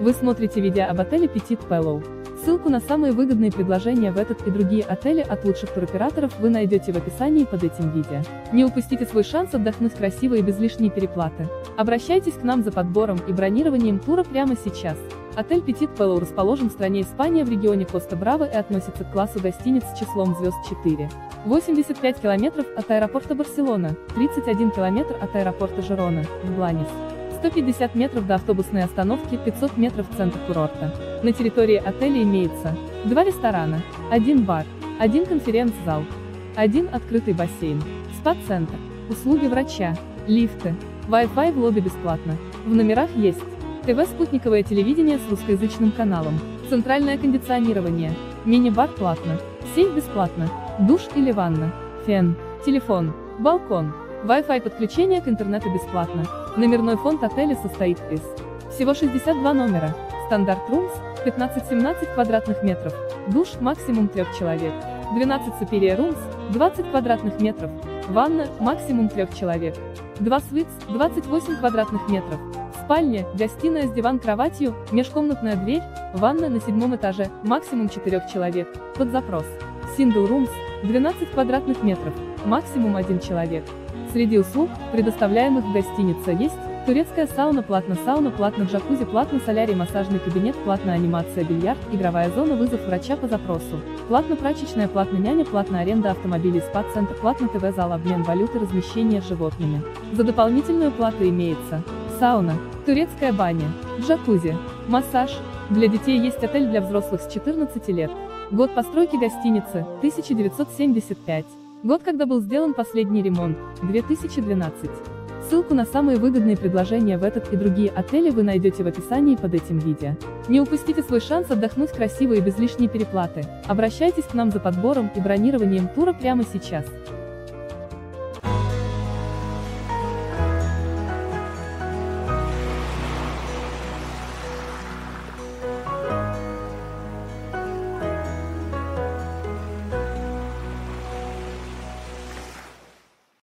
Вы смотрите видео об отеле Petit Palau. Ссылку на самые выгодные предложения в этот и другие отели от лучших туроператоров вы найдете в описании под этим видео. Не упустите свой шанс отдохнуть красиво и без лишней переплаты. Обращайтесь к нам за подбором и бронированием тура прямо сейчас. Отель Petit Palau расположен в стране Испания в регионе Коста Брава и относится к классу гостиниц с числом звезд 4. 85 километров от аэропорта Барселона, 31 километр от аэропорта Жерона, в Бланис. 150 метров до автобусной остановки, 500 метров центр курорта. На территории отеля имеется 2 ресторана, 1 бар, 1 конференц-зал, 1 открытый бассейн, спа-центр, услуги врача, лифты, Wi-Fi в лобби бесплатно. В номерах есть ТВ, спутниковое телевидение с русскоязычным каналом, центральное кондиционирование, мини-бар платно, сеть бесплатно, душ или ванна, фен, телефон, балкон, Wi-Fi подключение к интернету бесплатно. Номерной фонд отеля состоит из всего 62 номера, стандарт румс, 15-17 квадратных метров, душ максимум 3 человек, 12 superior румс, 20 квадратных метров, ванна максимум 3 человек, 2 suites, 28 квадратных метров, спальня, гостиная с диван-кроватью, межкомнатная дверь, ванна на 7 этаже, максимум 4 человек, под запрос. Single rooms, 12 квадратных метров, максимум 1 человек. Среди услуг, предоставляемых в гостинице, есть турецкая сауна, платно джакузи, платно солярий, массажный кабинет, платно анимация, бильярд, игровая зона, вызов врача по запросу, платно прачечная, платно няня, платно аренда автомобилей, спа-центр, платно ТВ-зал, обмен валюты, размещение с животными. За дополнительную плату имеется сауна, турецкая баня, джакузи, массаж. Для детей есть отель для взрослых с 14 лет. Год постройки гостиницы – 1975. Год, когда был сделан последний ремонт, 2012. Ссылку на самые выгодные предложения в этот и другие отели вы найдете в описании под этим видео. Не упустите свой шанс отдохнуть красиво и без лишней переплаты. Обращайтесь к нам за подбором и бронированием тура прямо сейчас.